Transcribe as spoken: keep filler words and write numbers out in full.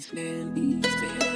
Feliz, feliz, feliz.